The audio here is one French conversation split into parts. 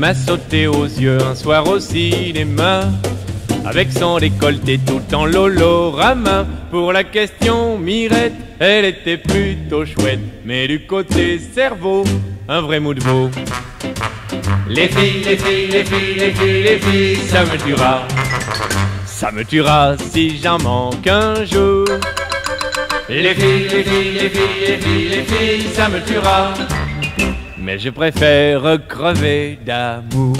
Elle m'a sauté aux yeux un soir au cinéma, avec son décolleté tout en l'olorama. Pour la question Mirette, elle était plutôt chouette, mais du côté cerveau, un vrai mou de veau. Les filles, les filles, les filles, les filles, les filles, ça me tuera. Ça me tuera si j'en manque un jour. Les filles, les filles, les filles, les filles, les filles, ça me tuera. Mais je préfère crever d'amour.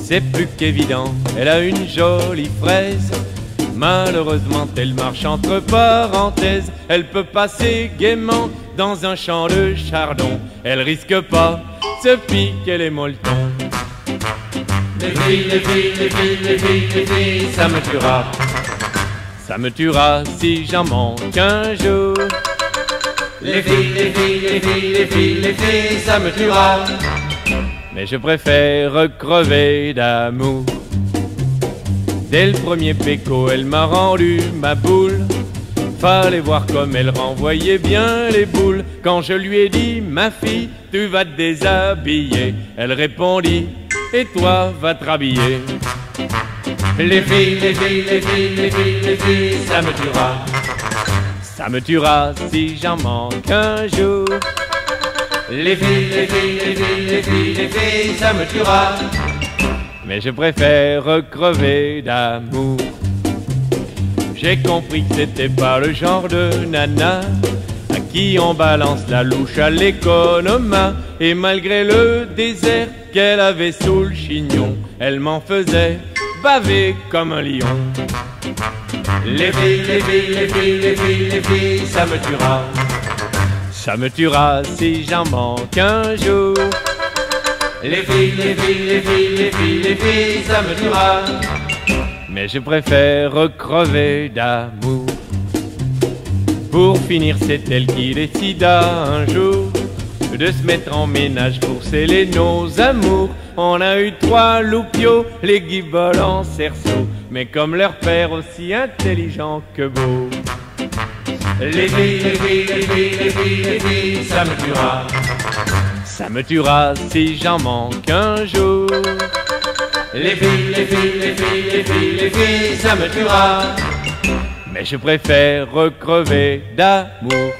C'est plus qu'évident, elle a une jolie fraise. Malheureusement, elle marche entre parenthèses. Elle peut passer gaiement dans un champ de chardon. Elle risque pas se piquer les molletons. Les filles, les filles, les filles, les filles, les filles, ça me tuera. Ça me tuera si j'en manque un jour. Les filles, les filles, les filles, les filles, les filles, ça me tuera. Mais je préfère crever d'amour. Dès le premier péco, elle m'a rendu ma boule. Fallait voir comme elle renvoyait bien les boules. Quand je lui ai dit, ma fille, tu vas te déshabiller, elle répondit, et toi, va te rhabiller. Les filles, les filles, les filles, les filles, les filles, ça me tuera. Ça me tuera si j'en manque un jour. Les filles, les filles, les filles, les filles, les filles, ça me tuera. Mais je préfère crever d'amour. J'ai compris que c'était pas le genre de nana à qui on balance la louche à l'économa. Et malgré le désert qu'elle avait sous le chignon, elle m'en faisait baver comme un lion. Les filles, les filles, les filles, les filles, les filles, ça me tuera. Ça me tuera si j'en manque un jour. Les filles, les filles, les filles, les filles, les filles, ça me tuera. Mais je préfère crever d'amour. Pour finir, c'est elle qui décida un jour de se mettre en ménage pour sceller nos amours. On a eu trois loupiots, les guiboles en cerceau, mais comme leur père aussi intelligent que beau. Les filles, les filles, les filles, les filles, les filles, ça me tuera. Ça me tuera si j'en manque un jour. Les filles, les filles, les filles, les filles, les filles, ça me tuera. Mais je préfère crever d'amour.